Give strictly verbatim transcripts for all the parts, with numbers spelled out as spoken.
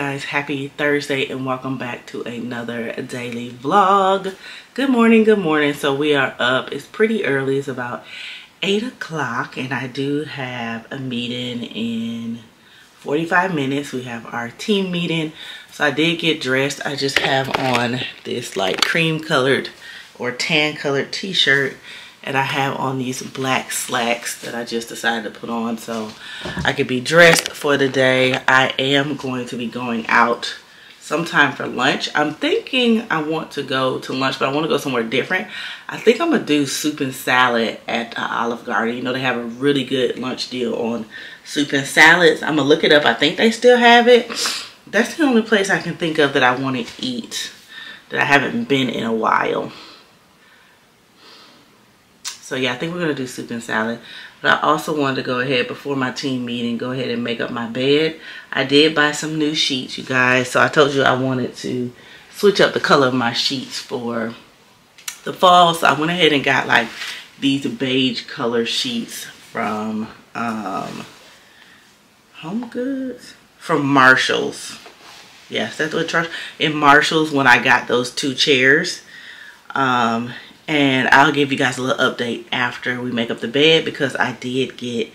guys, happy Thursday and welcome back to another daily vlog. Good morning, good morning. So we are up. It's pretty early. It's about eight o'clock and I do have a meeting in forty-five minutes. We have our team meeting. So I did get dressed. I just have on this like cream colored or tan colored t-shirt. And I have on these black slacks that I just decided to put on so I could be dressed for the day. I am going to be going out sometime for lunch. I'm thinking I want to go to lunch, but I want to go somewhere different. I think I'm going to do soup and salad at uh, Olive Garden. You know, they have a really good lunch deal on soup and salads. I'm going to look it up. I think they still have it. That's the only place I can think of that I want to eat that I haven't been in a while. So yeah, I think we're going to do soup and salad. But I also wanted to go ahead before my team meeting, go ahead and make up my bed. I did buy some new sheets, you guys. So I told you I wanted to switch up the color of my sheets for the fall. So I went ahead and got like these beige color sheets from um, Home Goods? From Marshalls. Yes, that's what Charles. In Marshalls when I got those two chairs. Um... And I'll give you guys a little update after we make up the bed because I did get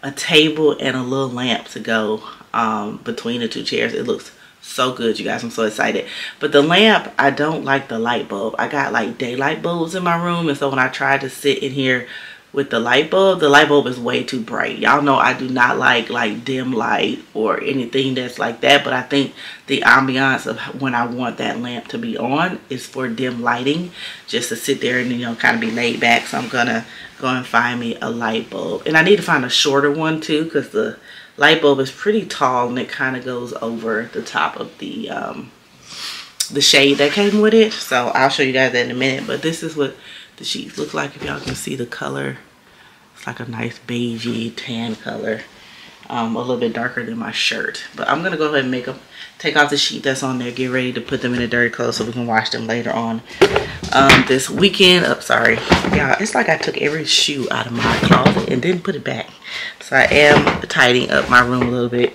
a table and a little lamp to go um, between the two chairs. It looks so good, you guys. I'm so excited. But the lamp, I don't like the light bulb. I got like daylight bulbs in my room. And so when I tried to sit in here with the light bulb, the light bulb is way too bright. Y'all know I do not like like dim light or anything that's like that. But I think the ambiance of when I want that lamp to be on is for dim lighting. Just to sit there and, you know, kind of be laid back. So I'm going to go and find me a light bulb. And I need to find a shorter one too because the light bulb is pretty tall and it kind of goes over the top of the, um, the shade that came with it. So I'll show you guys that in a minute. But this is what the sheets look like. If y'all can see the color, it's like a nice beigey tan color, um, a little bit darker than my shirt. But I'm gonna go ahead and make them, take off the sheet that's on there, get ready to put them in the dirty clothes so we can wash them later on um, this weekend. Oh, sorry, y'all, it's like I took every shoe out of my closet and didn't put it back. So I am tidying up my room a little bit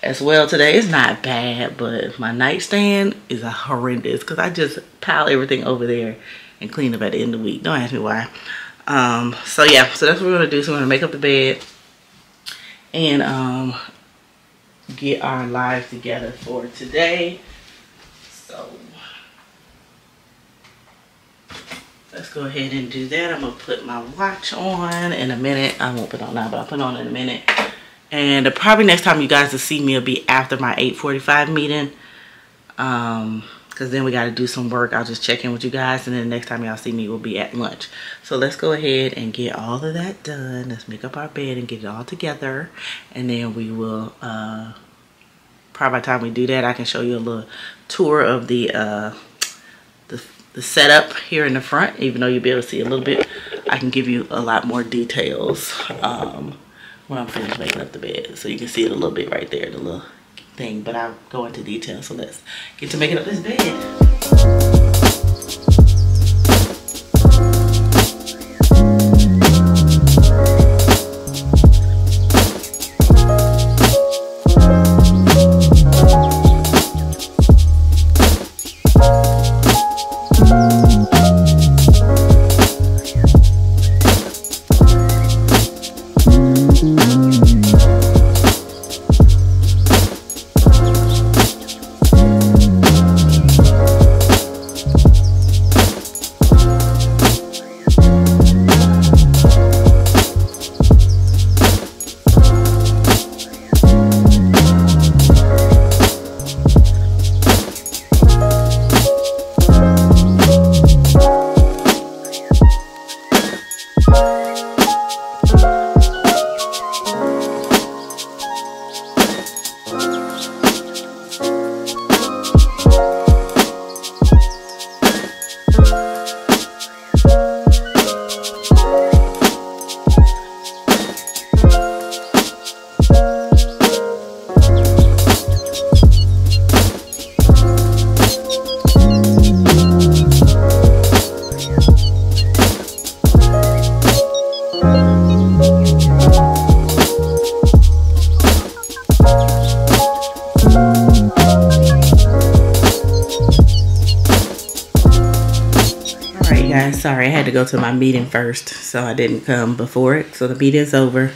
as well today. It's not bad, but my nightstand is a horrendous because I just pile everything over there and clean up at the end of the week. Don't ask me why. Um, so yeah, so that's what we're gonna do. So we're gonna make up the bed and um, get our lives together for today. So let's go ahead and do that. I'm gonna put my watch on in a minute. I won't put it on now, but I'll put it on in a minute. And probably next time you guys will see me will be after my eight forty-five meeting. Um, Because then we got to do some work. I'll just check in with you guys. And then the next time y'all see me, we'll be at lunch. So let's go ahead and get all of that done. Let's make up our bed and get it all together. And then we will, uh, probably by the time we do that, I can show you a little tour of the, uh, the, the setup here in the front. Even though you'll be able to see a little bit, I can give you a lot more details um, when I'm finished making up the bed. So you can see it a little bit right there, the little thing, but I'll go into detail, so let's get to making up this bed. Thank you. guys, sorry I had to go to my meeting first, so I didn't come before it. So the meeting's over,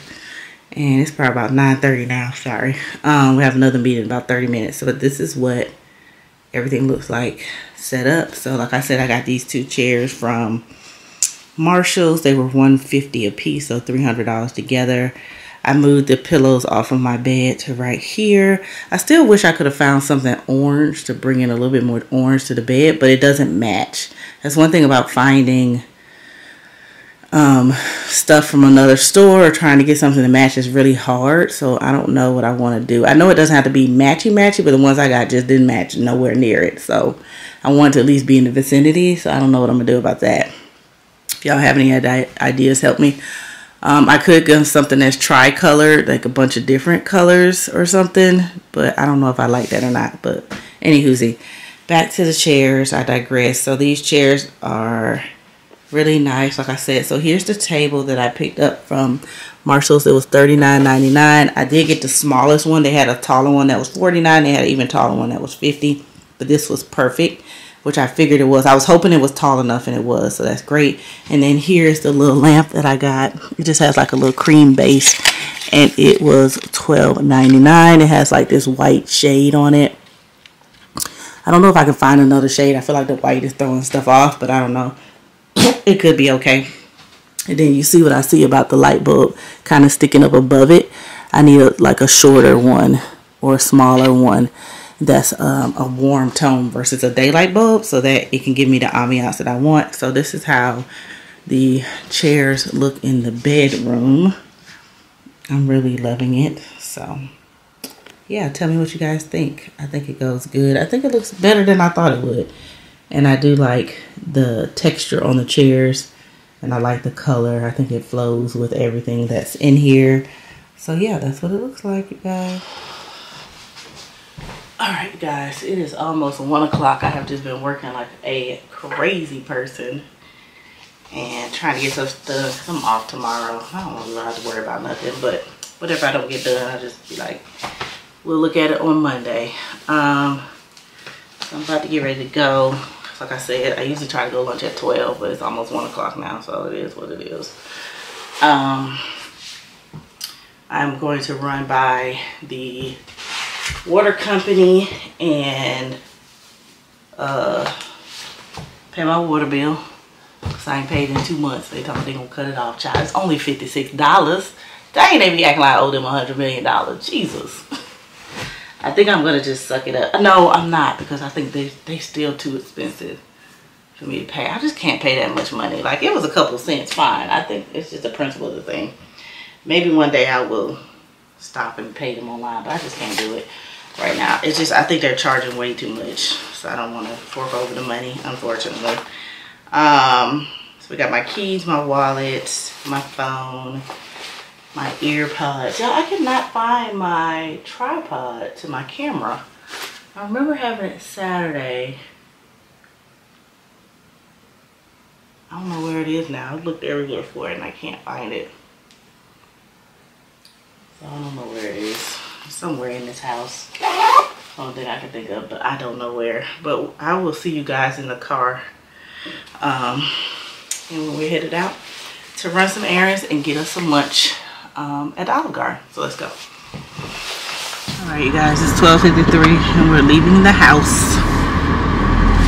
and it's probably about nine thirty now. Sorry, um, we have another meeting in about thirty minutes. So, but this is what everything looks like set up. So like I said, I got these two chairs from Marshall's. They were one fifty a piece, so three hundred dollars together. I moved the pillows off of my bed to right here. I still wish I could have found something orange to bring in a little bit more orange to the bed, but it doesn't match. That's one thing about finding um, stuff from another store or trying to get something to match is really hard. So I don't know what I want to do. I know it doesn't have to be matchy-matchy, but the ones I got just didn't match nowhere near it. So I want to at least be in the vicinity. So I don't know what I'm going to do about that. If y'all have any ideas, help me. Um, I could get something that's tri-colored, like a bunch of different colors or something, but I don't know if I like that or not. But anywhoosie, back to the chairs. I digress. So these chairs are really nice, like I said. So here's the table that I picked up from Marshall's. It was thirty-nine ninety-nine. I did get the smallest one. They had a taller one that was forty-nine. They had an even taller one that was fifty. But this was perfect, which I figured it was. I was hoping it was tall enough, and it was, so that's great. And then here's the little lamp that I got. It just has like a little cream base, and it was twelve ninety-nine. It has like this white shade on it. I don't know if I can find another shade. I feel like the white is throwing stuff off, but I don't know. It could be okay. And then you see what I see about the light bulb kind of sticking up above it. I need a, like a shorter one or a smaller one that's um, a warm tone versus a daylight bulb, so that it can give me the ambiance that I want. So this is how the chairs look in the bedroom. I'm really loving it. So yeah, tell me what you guys think. I think it goes good. I think it looks better than I thought it would. And I do like the texture on the chairs, and I like the color. I think it flows with everything that's in here. So yeah, that's what it looks like, you guys. Alright guys, it is almost one o'clock. I have just been working like a crazy person and trying to get some stuff. I'm off tomorrow. I don't know how to worry about nothing, but whatever I don't get done, I'll just be like, we'll look at it on Monday. Um, so I'm about to get ready to go. Like I said, I usually try to go lunch at twelve, but it's almost one o'clock now, so it is what it is. Um, I'm going to run by the water company and uh pay my water bill, because I ain't paid in two months. They told me they gonna cut it off, child. It's only fifty-six dollars. Dang, they be acting like I owe them a hundred million dollars. Jesus. I think I'm gonna just suck it up. No, I'm not, because I think they they still too expensive for me to pay. I just can't pay that much money. Like, it was a couple cents, fine. I think it's just the principle of the thing. Maybe one day I will stop and pay them online, but I just can't do it right now. It's just, I think they're charging way too much, so I don't want to fork over the money, unfortunately. Um, so we got my keys, my wallet, my phone, my earpods. Y'all, I cannot find my tripod to my camera. I remember having it Saturday. I don't know where it is now. I looked everywhere for it and I can't find it. I don't know where it is. Somewhere in this house. Only thing I can think of, but I don't know where. But I will see you guys in the car. Um, and when we're headed out to run some errands and get us some lunch um, at Olive Garden. So let's go. Alright you guys, it's twelve fifty-three and we're leaving the house.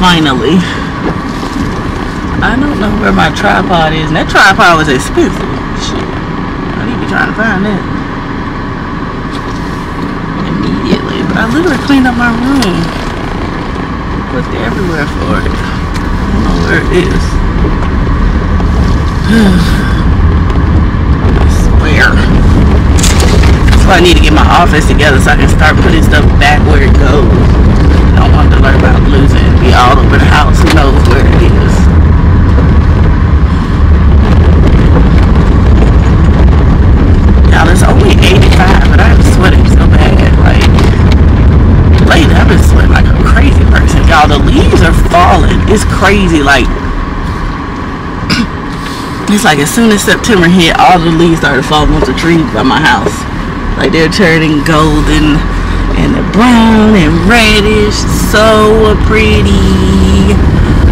Finally. I don't know where my tripod is. And that tripod was expensive. Shit. I need to be trying to find that. I literally cleaned up my room. Looked everywhere for it. I don't know where it is. I swear. So I need to get my office together so I can start putting stuff back where it goes. I don't want to learn about losing and be all over the house. Who knows where it is? Now there's only eighty-five, but I'm sweating so bad. Like, lately I've been sweating like a crazy person, y'all. The leaves are falling. It's crazy. Like, it's like as soon as September hit, all the leaves started falling off the trees by my house. Like, they're turning golden and they're brown and reddish. So pretty.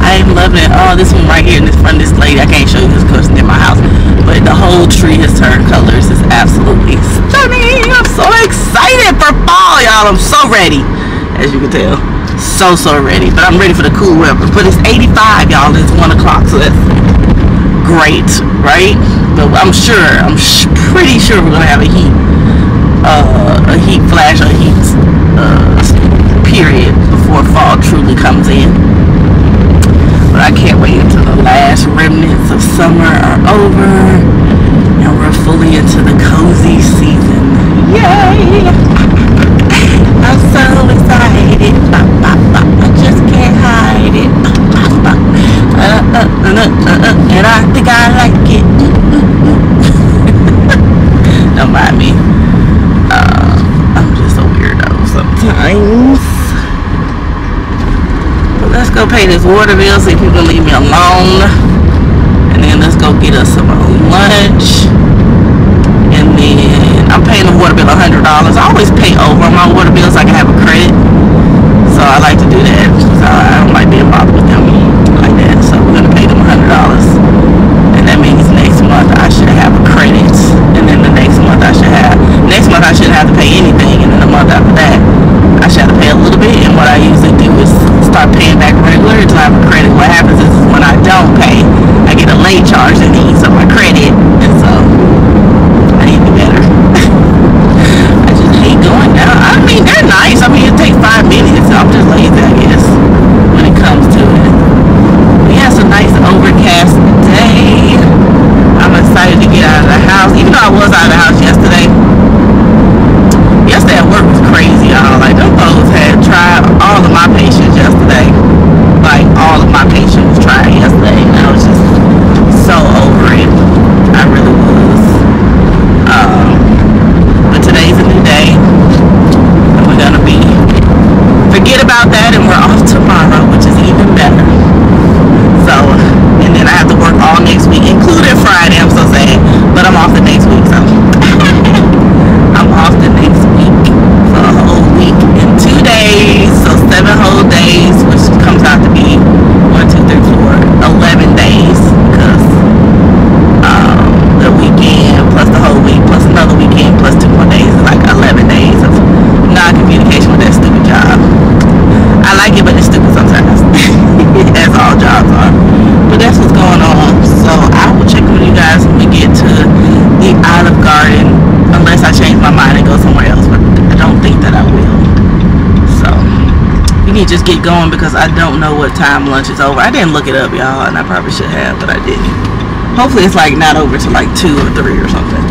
I am loving it. Oh, this one right here in this front of this lady, I can't show you this because it's in my house, but the whole tree has turned colors. It's absolutely stunning. I'm so excited for fall, y'all. I'm so ready, as you can tell. So, so ready. But I'm ready for the cool weather. But it's eighty-five, y'all. It's one o'clock, so that's great, right? But I'm sure, I'm sh pretty sure we're going to have a heat, uh, a heat flash, a heat uh, period before fall truly comes in. But I can't wait until the last remnants of summer are over and we're fully into the cozy season. Yay! I'm so excited. I just can't hide it. And I think I like it. Don't mind me. Uh, I'm just a weirdo sometimes. Let's go pay this water bill, see if people leave me alone, and then let's go get us some lunch. And then I'm paying the water bill one hundred dollars. I always pay over my water bills so I can have a credit, so I like to do that. So I don't like being bothered with them like that, so we're going to pay them one hundred dollars, and that means next month I should have a credit, and then the next month I should have, next month I shouldn't have to pay anything, and then the month after that I should have to pay a little bit. And what I usually do is start paying back regular until I have a credit. What happens is when I don't pay, I get a late charge and it eats up my credit. And so I need to be better. I just hate going down. I mean, they're nice. I mean, it takes five minutes. I'm just lazy, I guess, when it comes to it. We had some nice overcast day. I'm excited to get out of the house. Even though I was out of the house yesterday. Yesterday at work was crazy, y'all. Like, them folks had tried all of my patience yesterday. Like, all of my patience was tried yesterday. And I was just so over it. I really was. Um, but today's a new day. And we're gonna be, forget about that, and we're off tomorrow, which is even better. So, and then I have to work all next week, including Friday, I'm so sad. But I'm off the next week, so. I'm off the next week. Days, so seven whole days, which comes out to be one, two, three, four, eleven days, because um, the weekend plus the whole week plus another weekend plus two more days is like eleven days of non-communication with that stupid job. I like it, but it's stupid sometimes, as all jobs are. But that's what's going on. So I will check with you guys when we get to the Olive Garden, unless I change my mind and go somewhere else. But I don't think that I will. You can just get going because I don't know what time lunch is over. I didn't look it up, y'all, and I probably should have, but I didn't. Hopefully it's like not over to like two or three or something.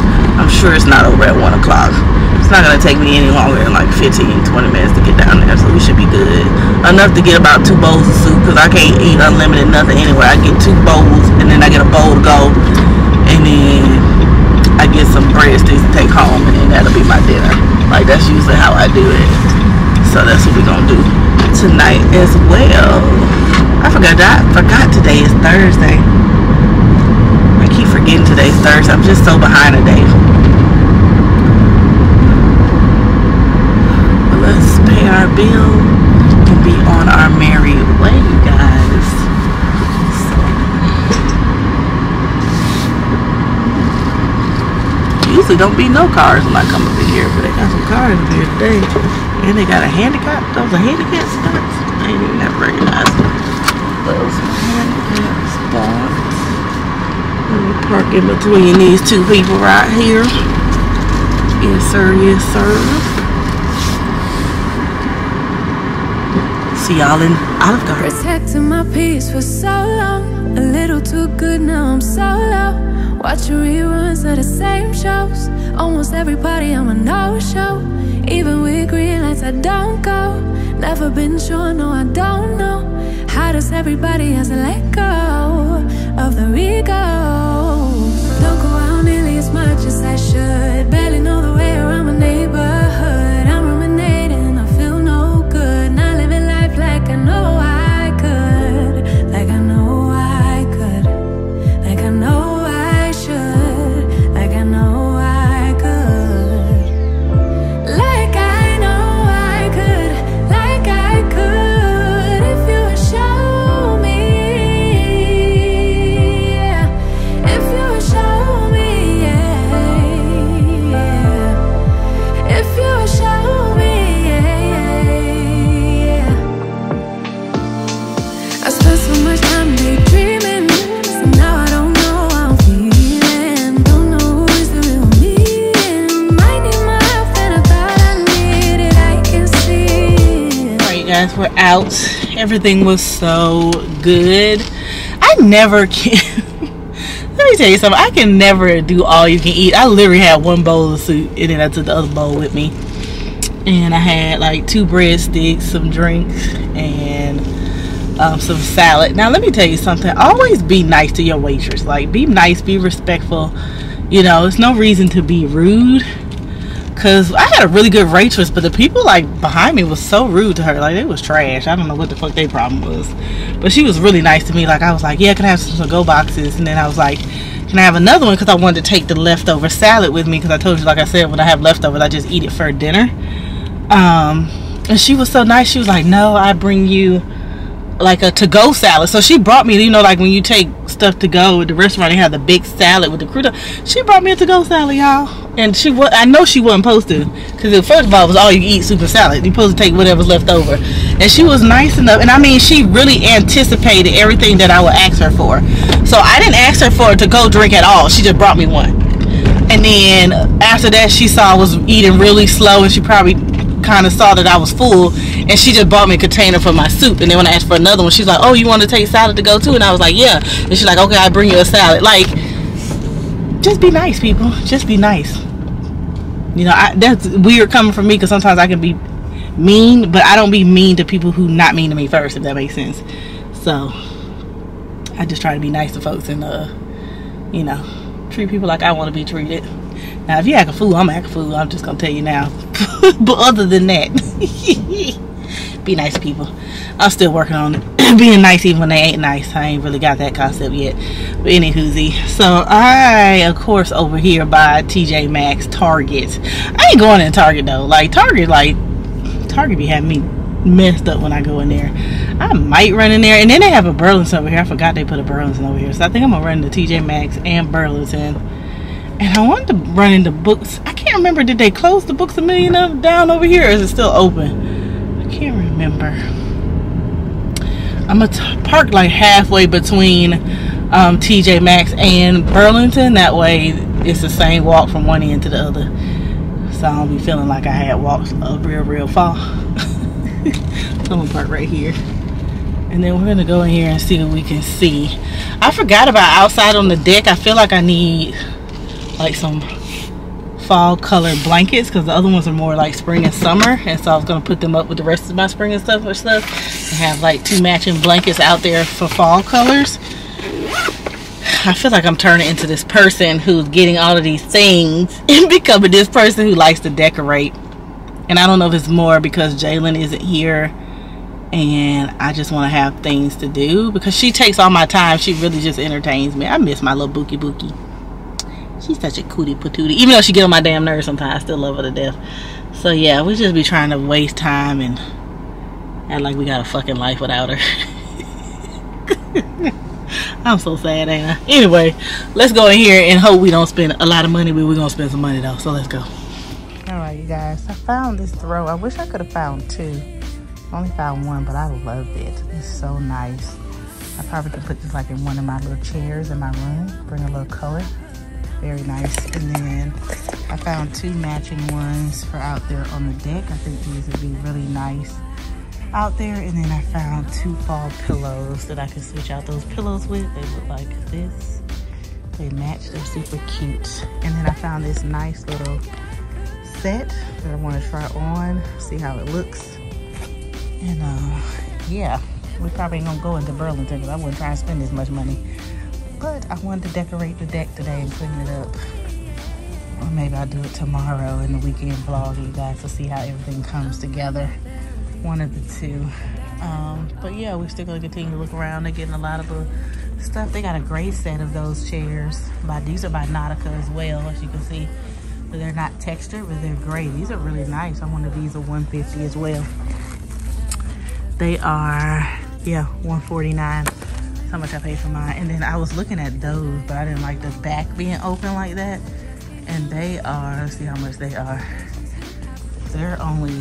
I'm sure it's not over at one o'clock. It's not going to take me any longer than like fifteen, twenty minutes to get down there, so we should be good. Enough to get about two bowls of soup because I can't eat unlimited nothing anyway. I get two bowls, and then I get a bowl to go, and then I get some breadsticks to take home, and then that'll be my dinner. Like, that's usually how I do it. So that's what we're going to do tonight as well. I forgot that. I forgot today is Thursday. I keep forgetting today's Thursday. I'm just so behind today. But let's pay our bill and be on our merry way, you guys. So. Usually don't be no cars when I come up in here, but they got some cars in here today. And they got a handicap. Those are handicap spots. I didn't even recognize them. Those are handicap spots. Let me park in between these two people right here. Yes, sir. Yes, sir. See y'all in Olive Garden. Protecting my peace for so long. A little too good, now I'm so low. Watching reruns of the same shows. Almost every party I'm a no-show. Even with green lights I don't go. Never been sure, no I don't know. How does everybody else let go of the ego? Don't go out nearly as much as I should. Barely know the way around my neighborhood. I'm ruminating, I feel no good. Not living life like I know I could. Like I know I could. Like I know I should. Like I know me. guys were out. Everything was so good. I never can. Let me tell you something. I can never do all you can eat. I literally had one bowl of soup, and then I took the other bowl with me. And I had like two breadsticks, some drinks, and um, some salad. Now, let me tell you something. Always be nice to your waitress. Like, be nice, be respectful. You know, there's no reason to be rude. Because I had a really good waitress, but the people, like, behind me was so rude to her. Like, they was trash. I don't know what the fuck their problem was. But she was really nice to me. Like, I was like, yeah, can I have some go boxes? And then I was like, can I have another one? Because I wanted to take the leftover salad with me. Because I told you, like I said, when I have leftovers, I just eat it for dinner. Um, and she was so nice. She was like, no, I bring you, like, a to-go salad. So she brought me, you know, like, when you take stuff to go at the restaurant, they have the big salad with the crudo. She brought me a to-go salad, y'all. And she was, I know she wasn't supposed to, because first of all, it was all you eat soup and salad. You're supposed to take whatever's left over. And she was nice enough. And I mean, she really anticipated everything that I would ask her for. So I didn't ask her for a to-go drink at all. She just brought me one. And then after that, she saw I was eating really slow, and she probably kind of saw that I was full, and she just bought me a container for my soup. And then when I asked for another one, she's like, oh, you want to take salad to go too? And I was like, yeah. And she's like, okay, I'll bring you a salad. Like, just be nice, people. Just be nice. You know, I, that's weird coming from me, because sometimes I can be mean, but I don't be mean to people who not mean to me first, if that makes sense. So I just try to be nice to folks and, uh, you know, treat people like I want to be treated. Now, if you act a fool, I'm act a fool. I'm just going to tell you now. But other than that, be nice to people. I'm still working on it. Being nice even when they ain't nice. I ain't really got that concept yet. But anywhoozy. So I, of course, over here by T J Maxx, Target. I ain't going in Target though. Like, Target, like, Target be having me messed up when I go in there. I might run in there. And then they have a Burlington over here. I forgot they put a Burlington over here. So I think I'm going to run into T J Maxx and Burlington. And I wanted to run into Books. I can't remember. Did they close the Books a Million up down over here, or is it still open? I can't remember. I'm going to park like halfway between um, T J Maxx and Burlington. That way it's the same walk from one end to the other. So I don't be feeling like I had walked a real, real far. I'm going to park right here. And then we're going to go in here and see what we can see. I forgot about outside on the deck. I feel like I need like some fall colored blankets, because the other ones are more like spring and summer, and so I was going to put them up with the rest of my spring and stuff or stuff and have like two matching blankets out there for fall colors. I feel like I'm turning into this person who's getting all of these things and becoming this person who likes to decorate. And I don't know if it's more because JALYNN isn't here and I just want to have things to do, because she takes all my time. She really just entertains me. I miss my little bookie bookie. She's such a cootie patootie. Even though she get on my damn nerves sometimes, I still love her to death. So yeah, we just be trying to waste time and act like we got a fucking life without her. I'm so sad, ain't I? Anyway, let's go in here and hope we don't spend a lot of money, but we're gonna spend some money though. So let's go. Alright you guys, I found this throw. I wish I could have found two. I only found one, but I loved it. It's so nice. I probably could put this like in one of my little chairs in my room, bring a little color. Very nice. And then I found two matching ones for out there on the deck. I think these would be really nice out there. And then I found two fall pillows that I could switch out those pillows with. They look like this. They match. They're super cute. And then I found this nice little set that I want to try on, see how it looks. And uh, yeah, we probably ain't going to go into Burlington because I wouldn't try and spend this much money. But I wanted to decorate the deck today and clean it up. Or maybe I'll do it tomorrow in the weekend vlog, you guys, to see how everything comes together. One of the two. Um, but yeah, we're still going to continue to look around. They're getting a lot of the stuff. They got a great set of those chairs. By, these are by Nautica as well, as you can see. But they're not textured, but they're great. These are really nice. I wonder if these are one fifty as well. They are, yeah, one forty-nine. How much I paid for mine. And then I was looking at those, but I didn't like the back being open like that. And they are, let's see how much they are. They're only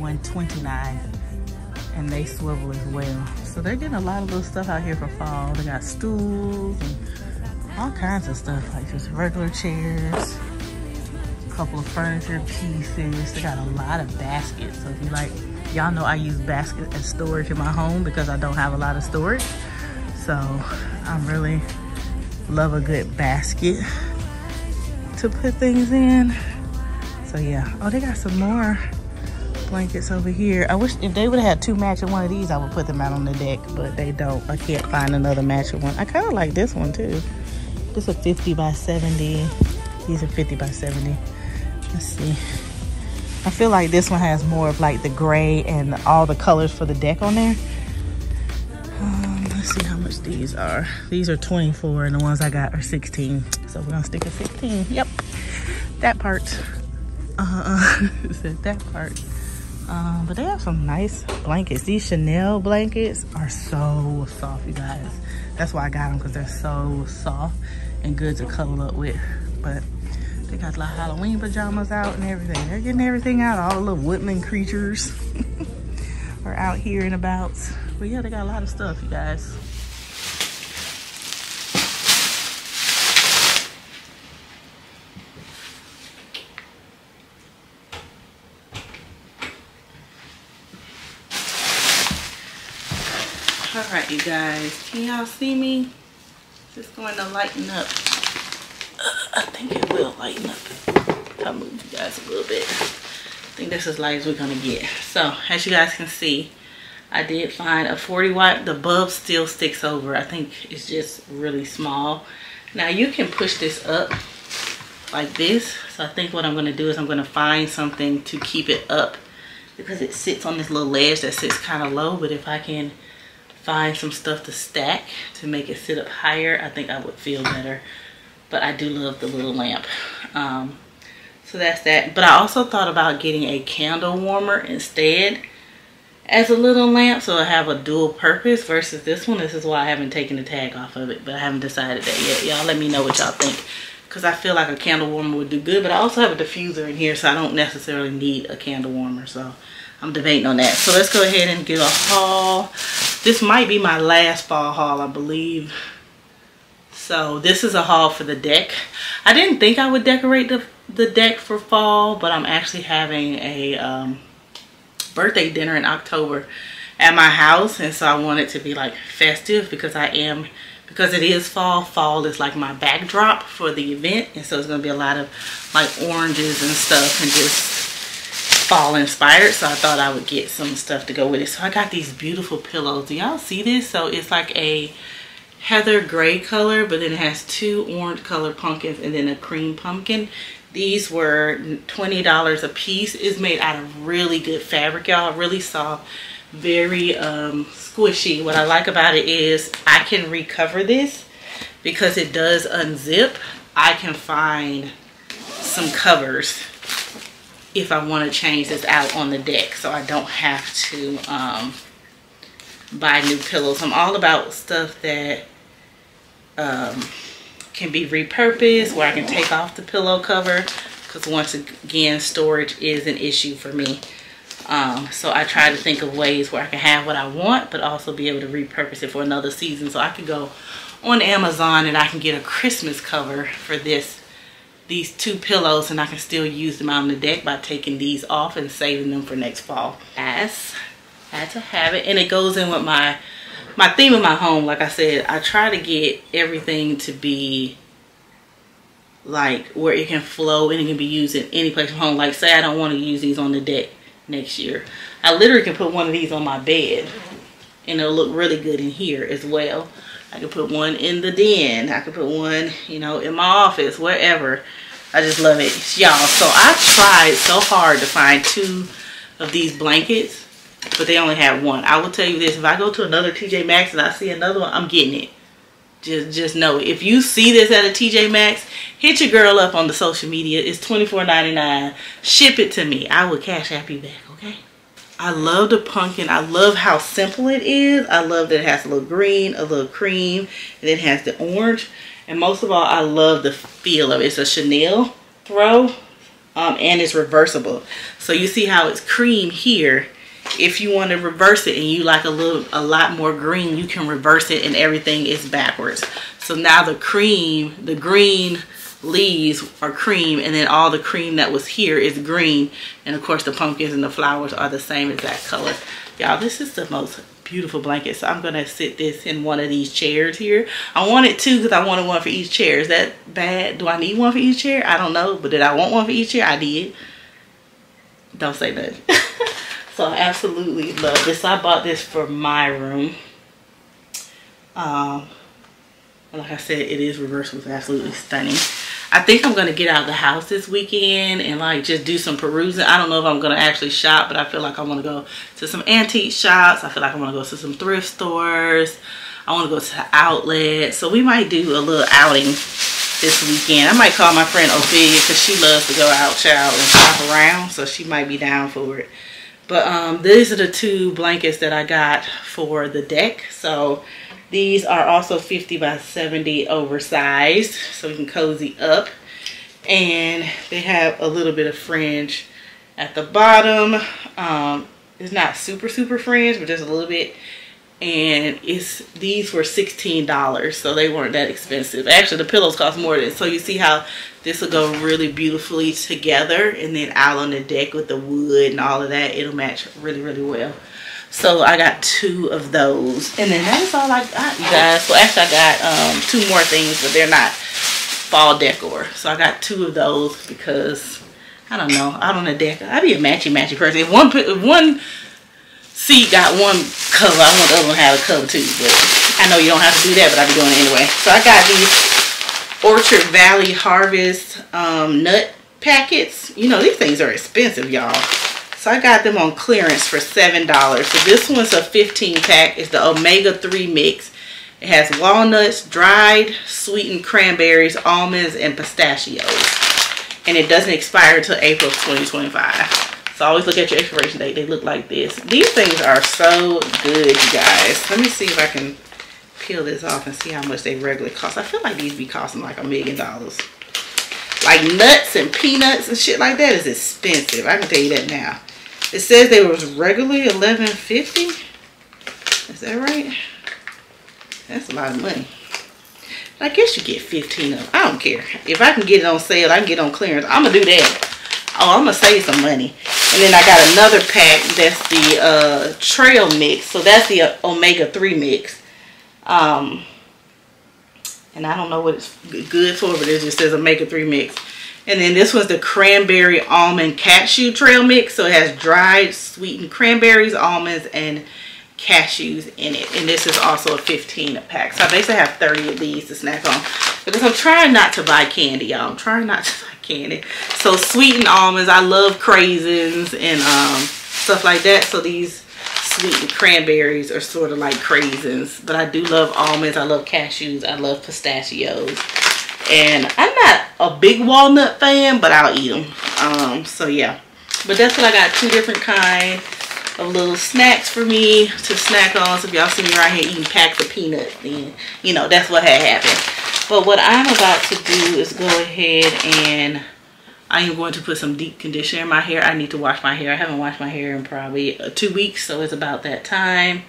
one twenty-nine, and they swivel as well. So they're getting a lot of little stuff out here for fall. They got stools and all kinds of stuff, like just regular chairs, a couple of furniture pieces. They got a lot of baskets. So if you like Y'all know I use baskets as storage in my home because I don't have a lot of storage. So I really love a good basket to put things in. So yeah. Oh, they got some more blankets over here. I wish if they would have had two matching one of these, I would put them out on the deck, but they don't. I can't find another matching one. I kind of like this one too. This is a fifty by seventy. These are fifty by seventy. Let's see. I feel like this one has more of like the gray and all the colors for the deck on there. Um, let's see how much these are. These are twenty-four and the ones I got are sixteen. So we're gonna stick at sixteen. Yep, that part. Uh, said that part. Um, but they have some nice blankets. These Chanel blankets are so soft, you guys. That's why I got them, because they're so soft and good to cuddle up with. But they got like Halloween pajamas out and everything. They're getting everything out. All the little woodland creatures are out here and about. But yeah, they got a lot of stuff, you guys. All right, you guys, can y'all see me? It's going to lighten up. Uh, I think it will lighten up. I'll move you guys a little bit. I think that's as light as we're gonna get. So as you guys can see, I did find a forty watt. The bulb still sticks over. I think it's just really small. Now you can push this up like this. So I think what I'm gonna do is I'm gonna find something to keep it up because it sits on this little ledge that sits kind of low, but if I can find some stuff to stack to make it sit up higher, I think I would feel better. But I do love the little lamp. Um, so that's that. But I also thought about getting a candle warmer instead as a little lamp, so I have a dual purpose versus this one. This is why I haven't taken the tag off of it, but I haven't decided that yet. Y'all let me know what y'all think, because I feel like a candle warmer would do good, but I also have a diffuser in here, so I don't necessarily need a candle warmer. So I'm debating on that. So let's go ahead and get a haul. This might be my last fall haul, I believe. So this is a haul for the deck. I didn't think I would decorate the, the deck for fall, but I'm actually having a um, birthday dinner in October at my house. And so I want it to be like festive because I am, because it is fall. Fall is like my backdrop for the event. And so it's going to be a lot of like oranges and stuff and just fall inspired. So I thought I would get some stuff to go with it. So I got these beautiful pillows. Do y'all see this? So it's like a heather gray color, but then it has two orange colored pumpkins and then a cream pumpkin. These were twenty dollars a piece. It's made out of really good fabric, y'all. Really soft, very um, squishy. What I like about it is I can recover this because it does unzip. I can find some covers if I want to change this out on the deck, so I don't have to um, buy new pillows. I'm all about stuff that um, can be repurposed, where I can take off the pillow cover, because once again, storage is an issue for me. Um, so I try to think of ways where I can have what I want, but also be able to repurpose it for another season. So I could go on Amazon and I can get a Christmas cover for this these two pillows, and I can still use them out on the deck by taking these off and saving them for next fall. Yes, I had to have it, and it goes in with my my theme of my home. Like I said, I try to get everything to be like where it can flow and it can be used in any place at home. Like say I don't want to use these on the deck next year, I literally can put one of these on my bed and it'll look really good in here as well. I could put one in the den. I could put one, you know, in my office, wherever. I just love it, y'all. So I tried so hard to find two of these blankets, but they only had one. I will tell you this. If I go to another T J Maxx and I see another one, I'm getting it. Just, just know it. If you see this at a T J Maxx, hit your girl up on the social media. It's twenty-four ninety-nine. Ship it to me. I will cash app you back, okay? I love the pumpkin. I love how simple it is. I love that it has a little green, a little cream, and it has the orange. And most of all, I love the feel of it. It's a Chanel throw, um, and it's reversible. So you see how it's cream here. If you want to reverse it and you like a little, a lot more green, you can reverse it and everything is backwards. So now the cream, the green leaves are cream, and then all the cream that was here is green, and of course the pumpkins and the flowers are the same exact color. Y'all, this is the most beautiful blanket, so I'm gonna sit this in one of these chairs here. I wanted two because I wanted one for each chair. Is that bad? Do I need one for each chair? I don't know, but did I want one for each chair? I did. Don't say nothing. So I absolutely love this. I bought this for my room. Um, like I said, it is reversible. It's absolutely stunning. I think I'm gonna get out of the house this weekend and like just do some perusing. I don't know if I'm gonna actually shop, but I feel like I want to go to some antique shops. I feel like I want to go to some thrift stores. I want to go to the outlet. So we might do a little outing this weekend. I might call my friend Ophelia because she loves to go out, child, and shop around. So she might be down for it. But um, these are the two blankets that I got for the deck. So these are also fifty by seventy oversized, so we can cozy up. And they have a little bit of fringe at the bottom. Um, it's not super, super fringe, but just a little bit. And it's these were sixteen dollars, so they weren't that expensive. Actually, the pillows cost more than, so you see how this will go really beautifully together, and then out on the deck with the wood and all of that, it'll match really, really well. So I got two of those, and then that is all I got, you guys. Well, actually I got um two more things, but they're not fall decor, so I got two of those because I don't know, out on the deck I'd be a matchy matchy person. If one if one seat got one cover, I want the other one to have a cover too, but I know you don't have to do that, but I'll be doing it anyway. So I got these Orchard Valley Harvest um nut packets. You know, these things are expensive, y'all. So I got them on clearance for seven dollars. So this one's a fifteen pack. It's the omega three mix. It has walnuts, dried, sweetened cranberries, almonds, and pistachios. And it doesn't expire until April of twenty twenty-five. So always look at your expiration date. They look like this. These things are so good, you guys. Let me see if I can peel this off and see how much they regularly cost. I feel like these be costing like a million dollars. Like nuts and peanuts and shit like that is expensive. I can tell you that now. It says they was regularly eleven fifty. Is that right? That's a lot of money. But I guess you get fifteen of them. I don't care. If I can get it on sale, I can get it on clearance. I'm going to do that. Oh, I'm gonna save some money. And then I got another pack that's the uh trail mix. So that's the uh, omega three mix, um and I don't know what it's good for, but it just says omega three mix. And then this was the cranberry almond cashew trail mix. So it has dried sweetened cranberries, almonds, and cashews in it. And this is also a fifteen pack. So I basically have thirty of these to snack on, because I'm trying not to buy candy, y'all. I'm trying not to buy candy. So sweetened almonds, I love craisins and um stuff like that. So these sweetened cranberries are sort of like craisins, but I do love almonds, I love cashews, I love pistachios. And I'm not a big walnut fan, but I'll eat them. Um so yeah, but that's what I got. Two different kinds of little snacks for me to snack on. So if y'all see me right here eating packs of peanuts, then you know that's what had happened. But what I'm about to do is go ahead and I am going to put some deep conditioner in my hair. I need to wash my hair. I haven't washed my hair in probably two weeks, so it's about that time.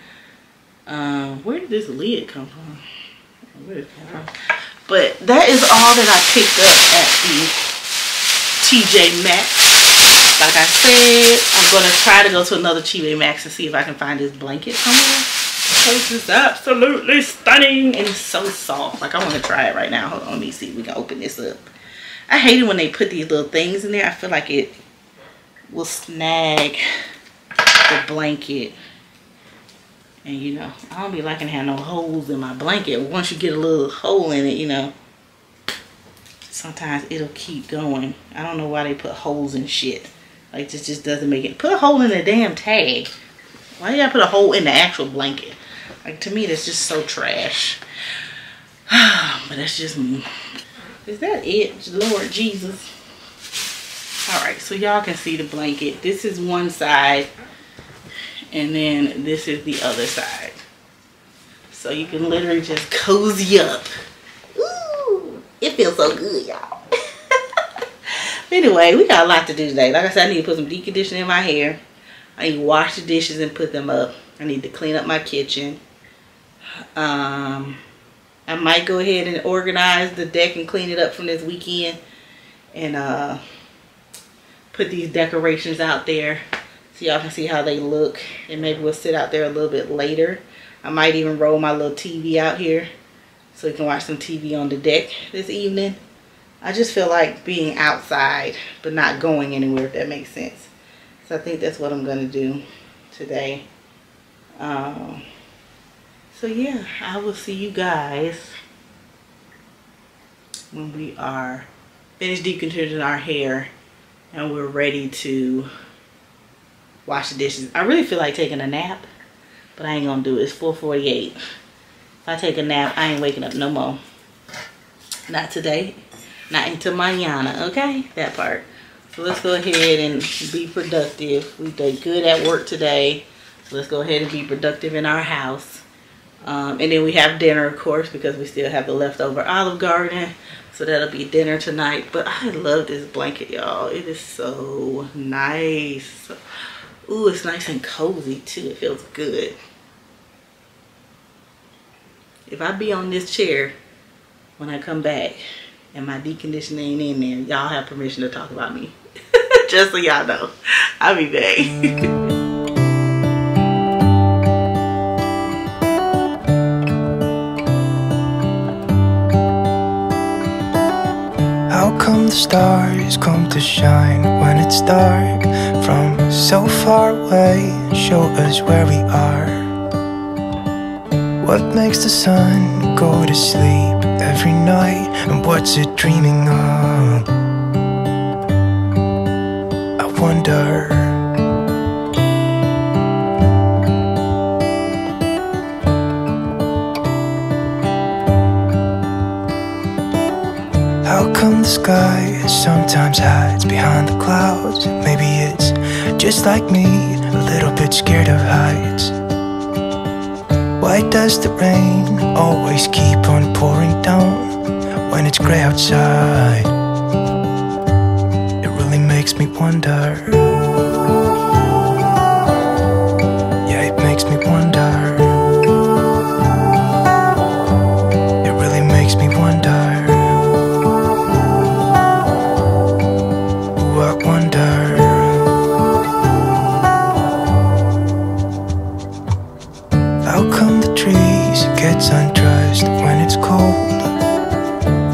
Um where did this lid come from? Where did it come from? But that is all that I picked up at the T J Maxx. Like I said, I'm going to try to go to another T J Maxx and see if I can find this blanket somewhere. This is absolutely stunning. And it's so soft. Like, I want to try it right now. Hold on, let me see if we can open this up. I hate it when they put these little things in there. I feel like it will snag the blanket. And, you know, I don't be liking to have no holes in my blanket. Once you get a little hole in it, you know, sometimes it'll keep going. I don't know why they put holes in shit. Like, this just doesn't make it. Put a hole in the damn tag. Why do y'all put a hole in the actual blanket? Like, to me, that's just so trash. But that's just me. Is that it? Lord Jesus. All right, so y'all can see the blanket. This is one side, and then this is the other side. So you can literally just cozy up. Ooh, it feels so good, y'all. Anyway, we got a lot to do today. Like I said, I need to put some deep conditioner in my hair. I need to wash the dishes and put them up. I need to clean up my kitchen. Um, I might go ahead and organize the deck and clean it up from this weekend and uh, put these decorations out there so y'all can see how they look, and maybe we'll sit out there a little bit later. I might even roll my little T V out here so we can watch some T V on the deck this evening. I just feel like being outside but not going anywhere, if that makes sense. So I think that's what I'm going to do today. Um, so yeah, I will see you guys when we are finished decontenting our hair and we're ready to wash the dishes. I really feel like taking a nap, but I ain't going to do it. It's four forty-eight. If I take a nap, I ain't waking up no more. Not today. Not until mañana, okay? That part. So let's go ahead and be productive. We did good at work today. So let's go ahead and be productive in our house. Um, and then we have dinner, of course, because we still have the leftover Olive Garden. So that'll be dinner tonight. But I love this blanket, y'all. It is so nice. Ooh, it's nice and cozy, too. It feels good. If I be on this chair when I come back, and my deconditioning ain't in there, y'all have permission to talk about me. Just so y'all know. I'll be back. How come the stars come to shine when it's dark from so far away and show us where we are? What makes the sun go to sleep every night, and what's it dreaming of? I wonder. How come the sky sometimes hides behind the clouds? Maybe it's just like me, a little bit scared of heights. Why does the rain always keep on pouring down when it's gray outside? It really makes me wonder. Yeah, it makes me wonder. It really makes me wonder. Ooh, I wonder. Gets undressed when it's cold,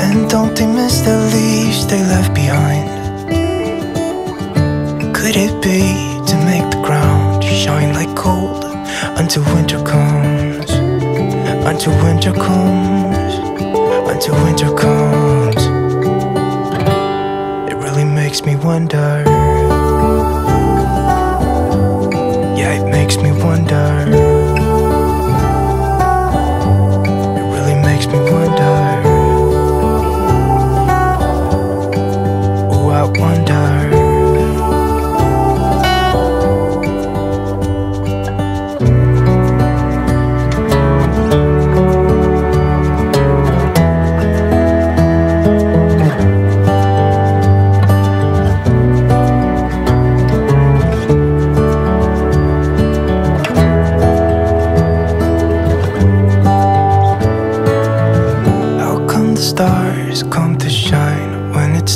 and don't they miss the leaves they left behind? Could it be to make the ground shine like gold until winter comes? Until winter comes. Until winter comes. It really makes me wonder. Yeah, it makes me wonder.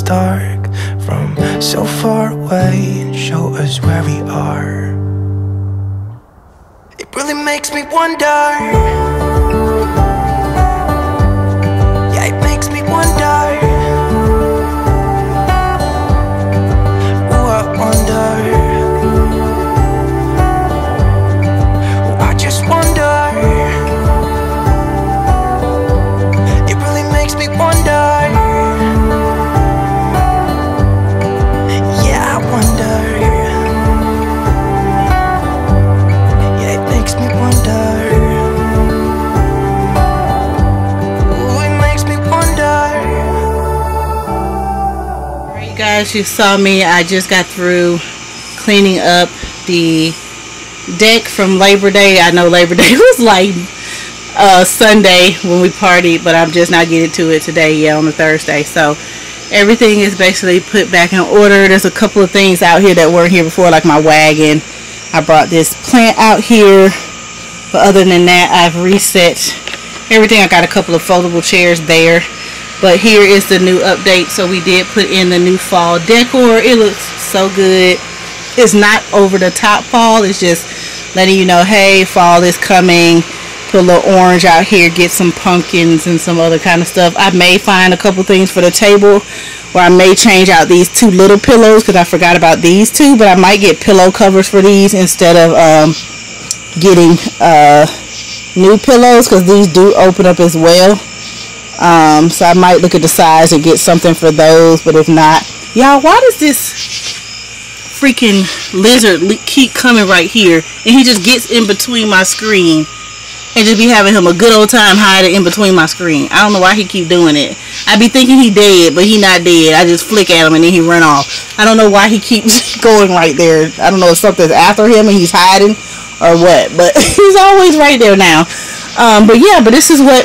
Dark from so far away and show us where we are. It really makes me wonder. Yeah, it makes me wonder. Ooh, I wonder. Ooh, I just wonder. It really makes me wonder. As you saw me, I just got through cleaning up the deck from Labor Day. I know Labor Day was like uh, Sunday when we partied, but I'm just not getting to it today, yeah, on a Thursday. So everything is basically put back in order. There's a couple of things out here that weren't here before, like my wagon. I brought this plant out here, but other than that, I've reset everything. I got a couple of foldable chairs there, but here is the new update. So we did put in the new fall decor. It looks so good. It's not over the top fall, it's just letting you know, hey, fall is coming. Put a little orange out here, get some pumpkins and some other kind of stuff. I may find a couple things for the table, or I may change out these two little pillows because I forgot about these two, but I might get pillow covers for these instead of um, getting uh, new pillows, because these do open up as well. Um, so I might look at the size and get something for those, but if not, y'all, why does this freaking lizard keep coming right here, and he just gets in between my screen, and just be having him a good old time hiding in between my screen? I don't know why he keep doing it. I be thinking he dead, but he not dead. I just flick at him and then he run off. I don't know why he keeps going right there. I don't know if something's after him and he's hiding or what, but he's always right there now. Um, but yeah, but this is what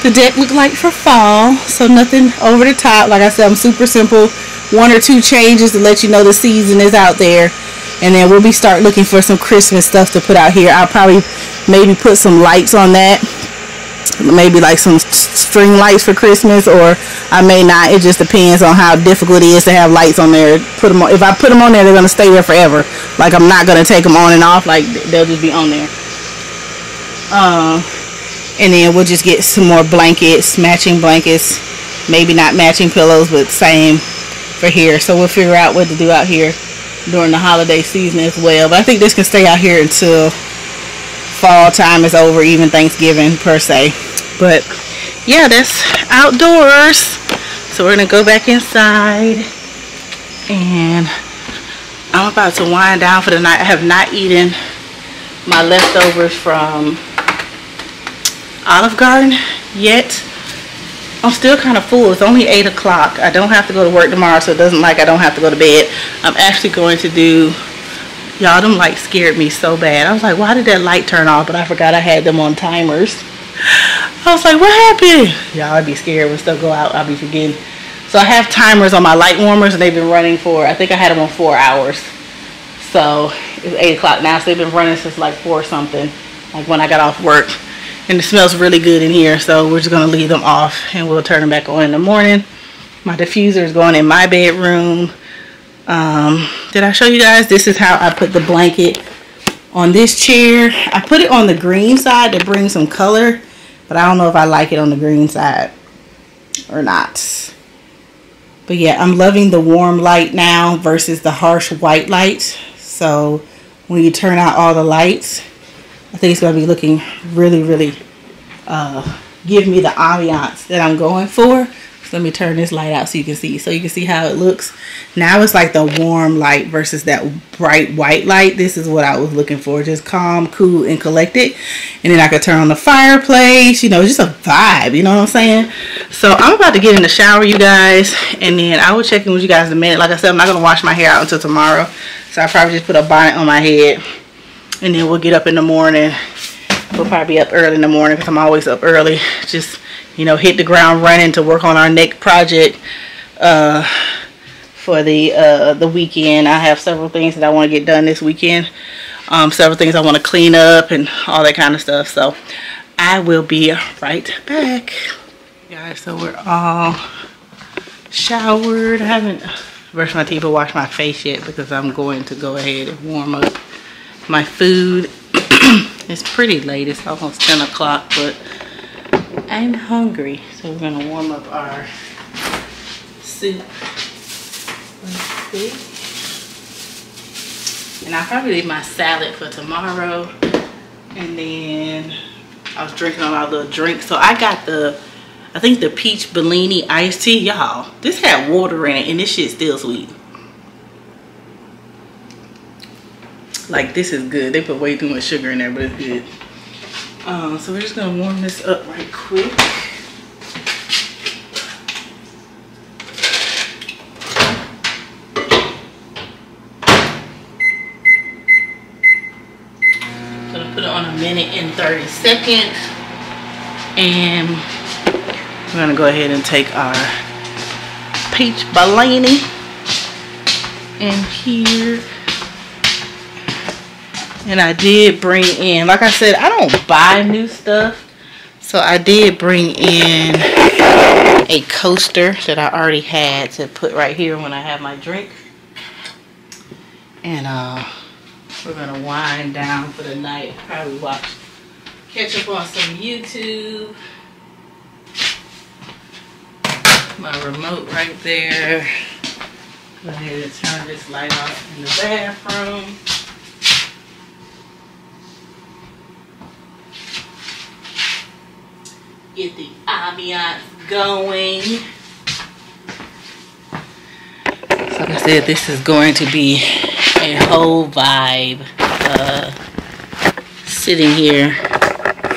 the deck looked like for fall. So nothing over the top. Like I said, I'm super simple. One or two changes to let you know the season is out there. And then we'll be start looking for some Christmas stuff to put out here. I'll probably maybe put some lights on that. Maybe like some string lights for Christmas, or I may not. It just depends on how difficult it is to have lights on there. Put them on. If I put them on there, they're going to stay there forever. Like, I'm not going to take them on and off. Like, they'll just be on there. Uh, and then we'll just get some more blankets, matching blankets. Maybe not matching pillows, but same for here. So we'll figure out what to do out here during the holiday season as well. But I think this can stay out here until fall time is over, even Thanksgiving per se. But yeah, that's outdoors. So we're gonna go back inside, and I'm about to wind down for the night. I have not eaten my leftovers from Olive Garden yet. I'm still kind of full. It's only eight o'clock. I don't have to go to work tomorrow, so it doesn't like I don't have to go to bed. I'm actually going to do... Y'all, them lights scared me so bad. I was like, why did that light turn off? But I forgot I had them on timers. I was like, what happened? Y'all, I'd be scared when stuff go out. I'll be forgetting. So I have timers on my light warmers, and they've been running for... I think I had them on four hours. So it's eight o'clock now, so they've been running since like four something, like when I got off work. And it smells really good in here, so we're just going to leave them off and we'll turn them back on in the morning. My diffuser is going in my bedroom. Um, did I show you guys? This is how I put the blanket on this chair. I put it on the green side to bring some color, but I don't know if I like it on the green side or not. But yeah, I'm loving the warm light now versus the harsh white light. So when you turn out all the lights, I think it's going to be looking really, really, uh, give me the ambiance that I'm going for. So let me turn this light out so you can see. So you can see how it looks. Now it's like the warm light versus that bright white light. This is what I was looking for. Just calm, cool, and collected. And then I could turn on the fireplace. You know, just a vibe. You know what I'm saying? So I'm about to get in the shower, you guys. And then I will check in with you guys in a minute. Like I said, I'm not going to wash my hair out until tomorrow. So I probably just put a bonnet on my head. And then we'll get up in the morning. We'll probably be up early in the morning because I'm always up early. Just, you know, hit the ground running to work on our next project uh, for the uh, the weekend. I have several things that I want to get done this weekend. Um, several things I want to clean up and all that kind of stuff. So I will be right back. Guys, so we're all showered. I haven't brushed my teeth or washed my face yet because I'm going to go ahead and warm up my food. It's pretty late. It's almost ten o'clock, but I'm hungry, so we're gonna warm up our soup. Let's see. And I'll probably leave my salad for tomorrow. And then I was drinking all my little drinks, so I got the I think the peach Bellini iced tea. Y'all, this had water in it, and this shit's still sweet. Like, this is good. They put way too much sugar in there, but it's good. Um, so we're just gonna warm this up right quick. I'm gonna put it on a minute and thirty seconds. And we're gonna go ahead and take our peach Bellini in here. And I did bring in, like I said, I don't buy new stuff. So I did bring in a coaster that I already had to put right here when I have my drink. And uh, we're going to wind down for the night. Probably watch, catch up on some YouTube. My remote right there. Go ahead and turn this light off in the bathroom. Get the ambiance going. So like I said, this is going to be a whole vibe. Uh, sitting here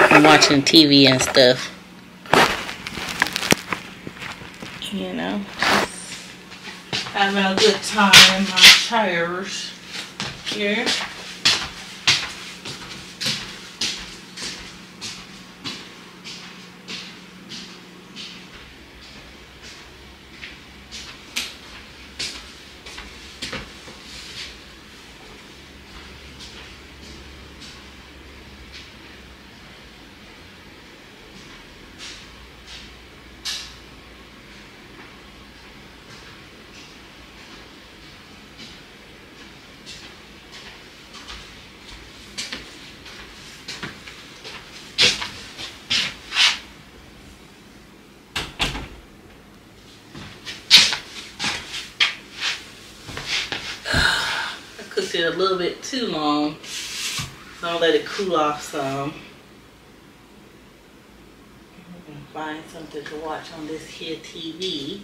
and watching T V and stuff. You know, just having a good time in my chairs here. A little bit too long, so I'll let it cool off some. I'm gonna find something to watch on this here T V.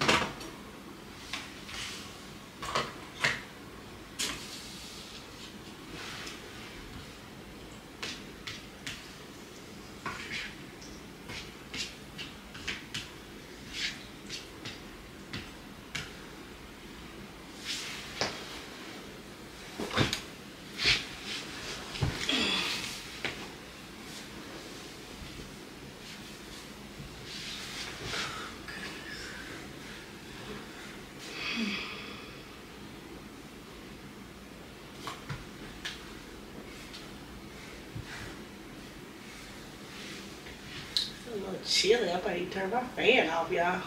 Chilly. I better turn my fan off, y'all.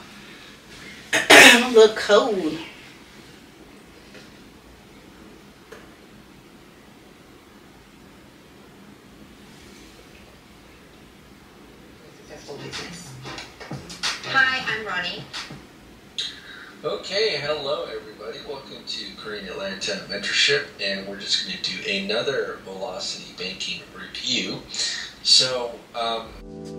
I'm a little cold. Hi, I'm Ronnie. Okay, hello everybody. Welcome to Korean Atlanta Mentorship, and we're just going to do another Velocity Banking review. So, um...